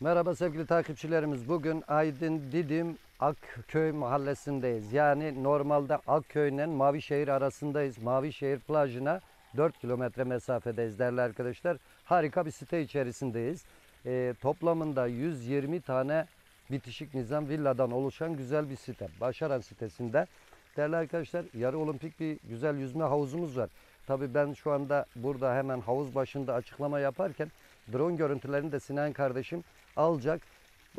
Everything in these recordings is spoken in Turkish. Merhaba sevgili takipçilerimiz. Bugün Aydın Didim Akköy mahallesindeyiz. Yani normalde Akköy ile Mavişehir arasındayız. Mavişehir plajına 4 kilometre mesafedeyiz değerli arkadaşlar. Harika bir site içerisindeyiz. Toplamında 120 tane bitişik nizam villadan oluşan güzel bir site. Başaran sitesinde değerli arkadaşlar yarı olimpik bir güzel yüzme havuzumuz var. Tabii ben şu anda burada hemen havuz başında açıklama yaparken drone görüntülerini de Sinan kardeşim alacak.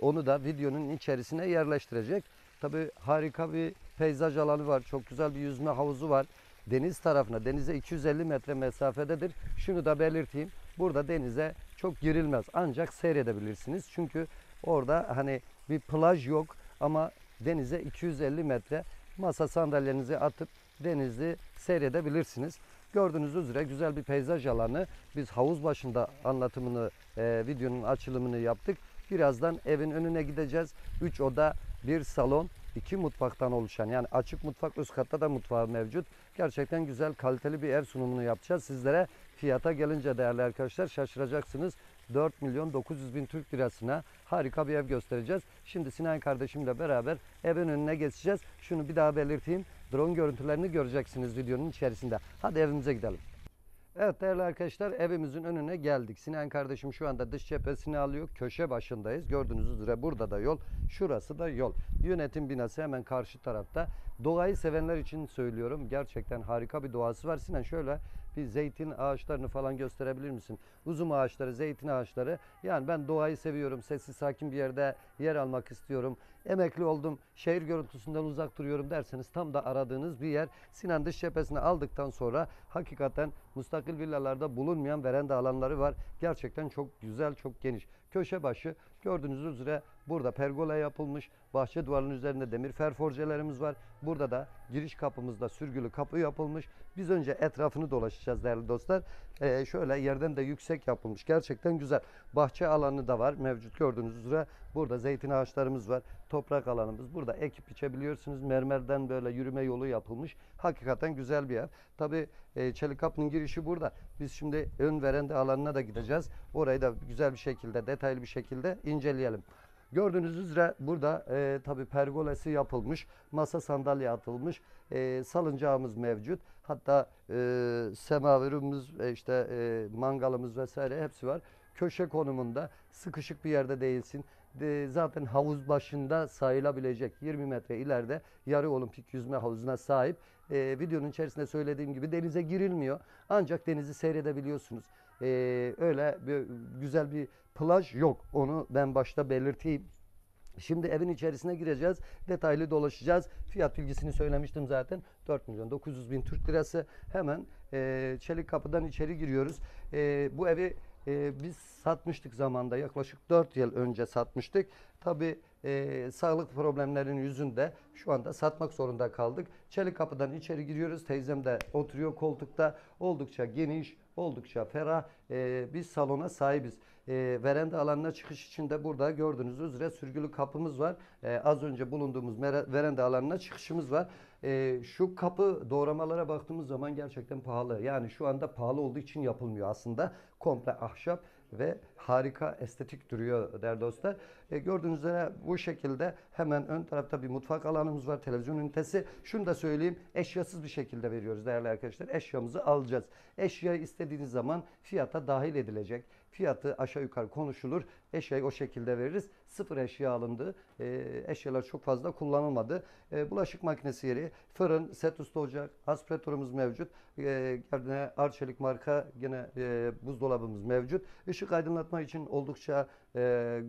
Onu da videonun içerisine yerleştirecek. Tabii harika bir peyzaj alanı var. Çok güzel bir yüzme havuzu var. Deniz tarafına, denize 250 metre mesafededir. Şunu da belirteyim. Burada denize çok girilmez. Ancak seyredebilirsiniz. Çünkü orada hani bir plaj yok ama denize 250 metre masa sandalyenizi atıp denizi seyredebilirsiniz. Gördüğünüz üzere güzel bir peyzaj alanı. Biz havuz başında anlatımını, videonun açılımını yaptık. Birazdan evin önüne gideceğiz. 3 oda, 1 salon, 2 mutfaktan oluşan, yani açık mutfak, üst katta da mutfağı mevcut. Gerçekten güzel, kaliteli bir ev sunumunu yapacağız sizlere. Fiyata gelince değerli arkadaşlar şaşıracaksınız. 4.900.000 Türk lirasına harika bir ev göstereceğiz. Şimdi Sinan kardeşimle beraber evin önüne geçeceğiz. Şunu bir daha belirteyim. Drone görüntülerini göreceksiniz videonun içerisinde. Hadi evimize gidelim. Evet değerli arkadaşlar, evimizin önüne geldik. Sinan kardeşim şu anda dış cephesini alıyor. Köşe başındayız. Gördüğünüz üzere burada da yol. Şurası da yol. Yönetim binası hemen karşı tarafta. Doğayı sevenler için söylüyorum. Gerçekten harika bir doğası var. Sinan şöyle bir zeytin ağaçlarını falan gösterebilir misin? Uzun ağaçları, zeytin ağaçları. Yani ben doğayı seviyorum. Sessiz sakin bir yerde yer almak istiyorum. Emekli oldum. Şehir görüntüsünden uzak duruyorum derseniz tam da aradığınız bir yer. Sinan dış cephesini aldıktan sonra hakikaten müstakil villalarda bulunmayan veranda alanları var. Gerçekten çok güzel, çok geniş. Köşe başı gördüğünüz üzere burada pergola yapılmış. Bahçe duvarının üzerinde demir ferforjelerimiz var. Burada da giriş kapımızda sürgülü kapı yapılmış. Biz önce etrafını dolaşacağız değerli dostlar. Şöyle yerden de yüksek yapılmış. Gerçekten güzel. Bahçe alanı da var mevcut gördüğünüz üzere. Burada zeytin ağaçlarımız var. Toprak alanımız. Burada ekip biçebiliyorsunuz. Mermerden böyle yürüme yolu yapılmış. Hakikaten güzel bir ev. Tabii çelik kapının girişi burada. Biz şimdi ön veranda alanına da gideceğiz. Orayı da güzel bir şekilde, detaylı bir şekilde inceleyelim. Gördüğünüz üzere burada tabii pergolesi yapılmış, masa sandalye atılmış, salıncağımız mevcut. Hatta semaverimiz, işte mangalımız vesaire hepsi var. Köşe konumunda, sıkışık bir yerde değilsin. Zaten havuz başında sayılabilecek 20 metre ileride yarı olimpik yüzme havuzuna sahip. Videonun içerisinde söylediğim gibi denize girilmiyor. Ancak denizi seyredebiliyorsunuz. Öyle bir, güzel bir plaj yok. Onu ben başta belirteyim. Şimdi evin içerisine gireceğiz. Detaylı dolaşacağız. Fiyat bilgisini söylemiştim zaten. 4.900.000 Türk lirası. Hemen çelik kapıdan içeri giriyoruz. Bu evi biz satmıştık zamanda, yaklaşık 4 yıl önce satmıştık. Tabii sağlık problemlerinin yüzünde şu anda satmak zorunda kaldık. Çelik kapıdan içeri giriyoruz. Teyzem de oturuyor koltukta. Oldukça geniş, oldukça ferah bir salona sahibiz. Veranda alanına çıkış için de burada gördüğünüz üzere sürgülü kapımız var. Az önce bulunduğumuz veranda alanına çıkışımız var. Şu kapı doğramalara baktığımız zaman gerçekten pahalı. Yani şu anda pahalı olduğu için yapılmıyor aslında. Komple ahşap ve harika estetik duruyor değerli dostlar. Gördüğünüz üzere bu şekilde hemen ön tarafta bir mutfak alanımız var. Televizyon ünitesi. Şunu da söyleyeyim, eşyasız bir şekilde veriyoruz değerli arkadaşlar. Eşyamızı alacağız. Eşyayı istediğiniz zaman fiyata dahil edilecek. Fiyatı aşağı yukarı konuşulur. Eşyayı o şekilde veririz. Sıfır eşya alındı. Eşyalar çok fazla kullanılmadı. Bulaşık makinesi yeri, fırın, set üstü ocak, aspiratörümüz mevcut. Arçelik marka yine buzdolabımız mevcut. Işık aydınlatma için oldukça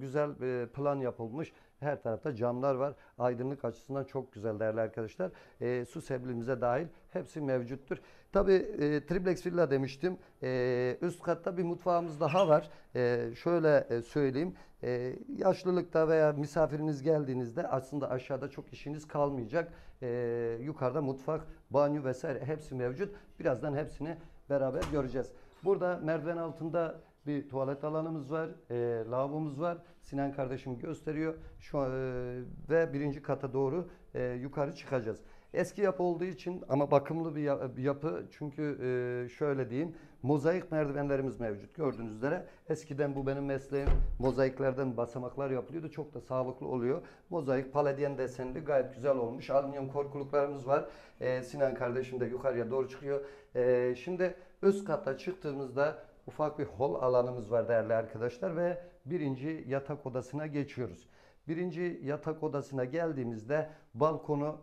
güzel plan yapılmış. Her tarafta camlar var. Aydınlık açısından çok güzel değerli arkadaşlar. Su seblimize dahil hepsi mevcuttur. Tabii triplex villa demiştim. Üst katta bir mutfağımız daha var. Şöyle söyleyeyim. Yaşlılıkta veya misafiriniz geldiğinizde aslında aşağıda çok işiniz kalmayacak. Yukarıda mutfak, banyo vesaire hepsi mevcut. Birazdan hepsini beraber göreceğiz. Burada merdiven altında bir tuvalet alanımız var, lavabomuz var. Sinan kardeşim gösteriyor. Şu an, ve birinci kata doğru yukarı çıkacağız. Eski yapı olduğu için ama bakımlı bir yapı. Çünkü şöyle diyeyim, Mozaik merdivenlerimiz mevcut. Gördüğünüz üzere eskiden bu benim mesleğim. Mozaiklerden basamaklar yapılıyordu. Çok da sağlıklı oluyor. Mozaik paladyen desenli gayet güzel olmuş. Alüminyum korkuluklarımız var. Sinan kardeşim de yukarıya doğru çıkıyor. Şimdi üst kata çıktığımızda ufak bir hol alanımız var değerli arkadaşlar ve birinci yatak odasına geçiyoruz. Birinci yatak odasına geldiğimizde balkonu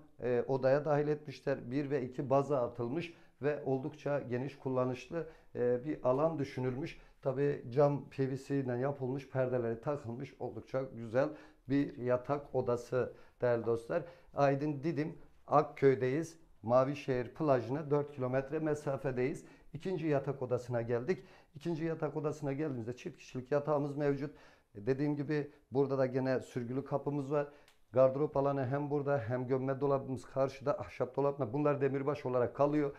odaya dahil etmişler. 1 ve 2 baza atılmış ve oldukça geniş kullanışlı bir alan düşünülmüş. Tabi cam PVC ile yapılmış, perdeleri takılmış, oldukça güzel bir yatak odası değerli dostlar. Aydın Didim, Akköy'deyiz. Mavişehir plajına 4 kilometre mesafedeyiz. İkinci yatak odasına geldik. İkinci yatak odasına geldiğimizde çift kişilik yatağımız mevcut. Dediğim gibi burada da gene sürgülü kapımız var. Gardırop alanı hem burada hem gömme dolabımız karşıda, ahşap dolapla. Bunlar demirbaş olarak kalıyor.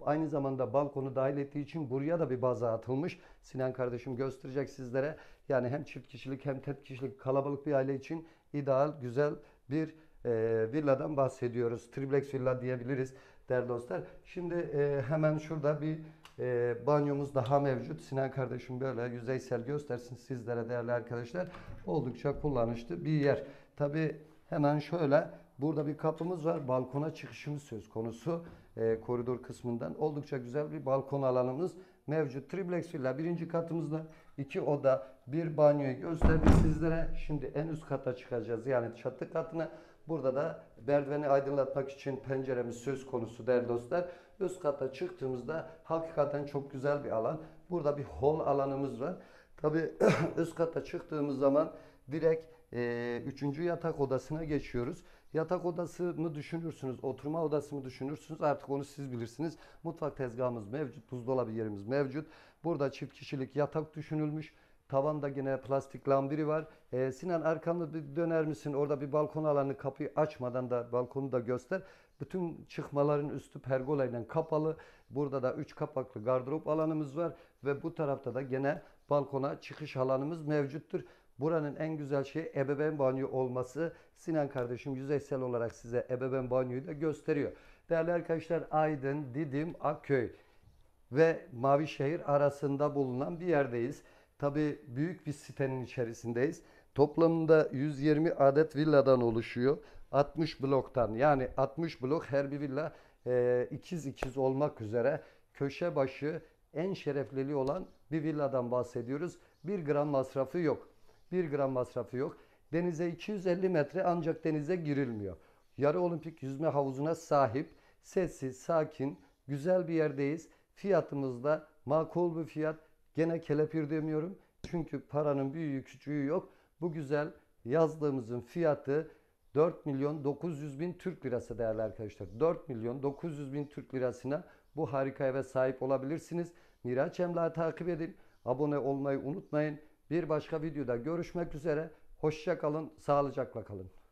Aynı zamanda balkonu dahil ettiği için buraya da bir baza atılmış. Sinan kardeşim gösterecek sizlere. Yani hem çift kişilik hem tek kişilik kalabalık bir aile için ideal, güzel bir villadan bahsediyoruz. Triplex villa diyebiliriz değerli dostlar. Şimdi hemen şurada bir banyomuz daha mevcut. Sinan kardeşim böyle yüzeysel göstersin sizlere değerli arkadaşlar. Oldukça kullanışlı bir yer. Tabi hemen şöyle burada bir kapımız var. Balkona çıkışımız söz konusu. Koridor kısmından oldukça güzel bir balkon alanımız mevcut. Triplex villa birinci katımızda 2 oda 1 banyoyu gösterdik sizlere. Şimdi en üst kata çıkacağız. Yani çatı katına. Burada da merdiveni aydınlatmak için penceremiz söz konusu değerli dostlar. Üst kata çıktığımızda hakikaten çok güzel bir alan. Burada bir hol alanımız var. Tabii üst kata çıktığımız zaman direkt 3. yatak odasına geçiyoruz. Yatak odası mı düşünürsünüz, oturma odası mı düşünürsünüz, artık onu siz bilirsiniz. Mutfak tezgahımız mevcut, buzdolabı yerimiz mevcut. Burada çift kişilik yatak düşünülmüş. Tavanda yine plastik lambiri var. Sinan arkamda bir döner misin? Orada bir balkon alanı, kapıyı açmadan da balkonu da göster. Bütün çıkmaların üstü pergolayla kapalı. Burada da 3 kapaklı gardırop alanımız var. Ve bu tarafta da gene balkona çıkış alanımız mevcuttur. Buranın en güzel şeyi ebeveyn banyo olması. Sinan kardeşim yüzeysel olarak size ebeveyn banyoyu da gösteriyor. Değerli arkadaşlar, Aydın, Didim, Akköy ve Mavişehir arasında bulunan bir yerdeyiz. Tabii büyük bir sitenin içerisindeyiz. Toplamında 120 adet villadan oluşuyor. 60 bloktan, yani 60 blok, her bir villa ikiz ikiz olmak üzere köşe başı en şerefliliği olan bir villadan bahsediyoruz. 1 gram masrafı yok. 1 gram masrafı yok. Denize 250 metre, ancak denize girilmiyor. Yarı olimpik yüzme havuzuna sahip, sessiz, sakin, güzel bir yerdeyiz. Fiyatımızda makul bir fiyat. Gene kelepir demiyorum. Çünkü paranın büyüğü küçüğü yok. Bu güzel yazlığımızın fiyatı 4.900.000 Türk Lirası değerli arkadaşlar. 4.900.000 Türk Lirasına bu harika eve sahip olabilirsiniz. Miraç Emla'yı takip edin. Abone olmayı unutmayın. Bir başka videoda görüşmek üzere. Hoşça kalın, sağlıcakla kalın.